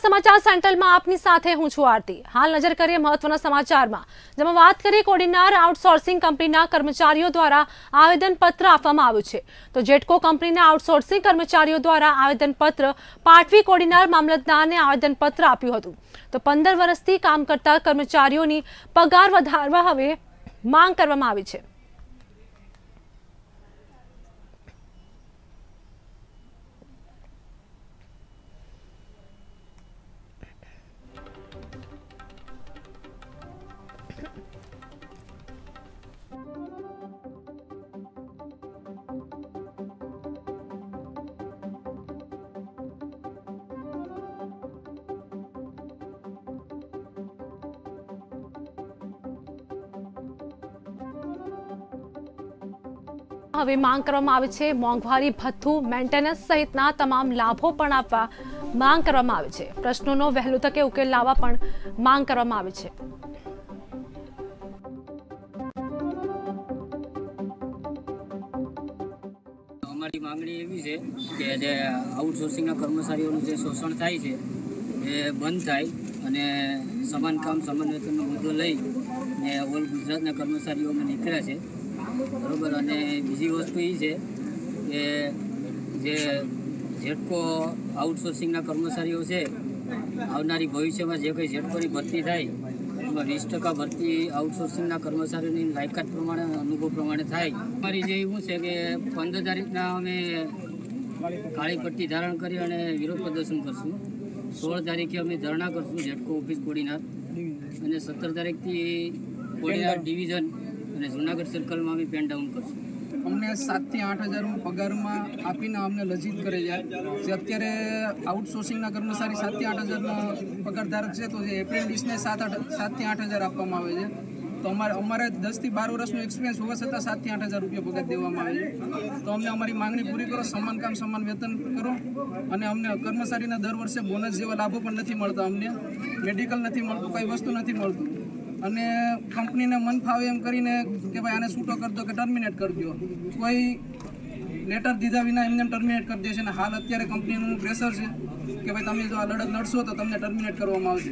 समाचार सेंट्रल में आपनी साथे हूं छु आरती। हाल नजर करिए महत्वना समाचार में, जेमां वात करीए कोडिनार आउटसोर्सिंग कंपनीना कर्मचारीओ द्वारा आवेदनपत्र आपवामां आव्युं छे। तो जेटको कंपनीना आउटसोर्सिंग कर्मचारीओ द्वारा आवेदनपत्र पाटवी कोडिनार मामलतदारने आवेदनपत्र आप्युं हतुं। तो 15 वर्षथी काम करता कर्मचारीओनी पगार वधारवा हवे मांग करवामां आवी छे। हवे मांग करवामां आवे छे। मोंघवारी भत्थु मेंटेनेंस सहितना तमाम लाभो पण आपवा मांग करवामां आवे छे। प्रश्नोनो वहेलो तके उकेल लाववा पण मांग करवामां आवे छे। हमारी मांगणी एवी छे के जे आउटसोर्सिंगना कर्मचारीओनुं जे शोषण थाय छे ए बंध थाय अने समान काम समान वेतननो मुद्दो लई ने ऑल गुजरातना कर्मचारीओमां निकळ्या छे। बराबर। अने बीजी वस्तु ए छे के जे जेटको आउटसोर्सिंगना कर्मचारीओ छे आवनारी भविष्यमां जे कोई जेटकोनी भर्ती थाय एमां 20% भर्ती आउटसोर्सिंगना कर्मचारीओनी लायकात प्रमाणे अनुभव प्रमाणे थाय। अमारी जे एवुं छे के 15 तारीखना अमे काळी पट्टी धारण करी अने विरोध प्रदर्शन करशुं। 16 तारीखे अमे धरना करशुं जेटको ऑफिस कोडीनार अने 17 तारीखथी कोडीनार डिविजन जुनागढ़ सर्कल में पेन डाउन करशुं। अमने 7 થી 8 हज़ार पगार में आपीने अमने लज्जित करे जाए। जे अत्यारे आउटसोर्सिंग कर्मचारी 7 થી 8 हज़ार पगारधारक है तो एप्रेंटिस ने 7 થી 8 हज़ार आपवामां आवे छे। तो अमारे 10 થી 12 वर्षनो एक्सपीरियंस होवा छतां 7 થી 8 हज़ार रुपया पगार देवामां आवे छे। तो अमने अमारी मांगणी पूरी करो, समान काम समान वेतन करो अने अमने कर्मचारीने दर वर्षे बोनस जेवा लाभो पण नथी मळता, अमने मेडिकल नथी मळतुं, कई वस्तु नथी मळतुं अने कंपनी ने मन फावे एम करीने के भाई आने छूटो कर दो के टर्मिनेट कर दो, कोई लेटर दीधा विना एमने टर्मिनेट कर दे छे। हाल अत्यारे कंपनीनुं प्रेशर छे के भाई तमे जो आ लड़त लड़शो तो तमने टर्मिनेट करवामां आवशे।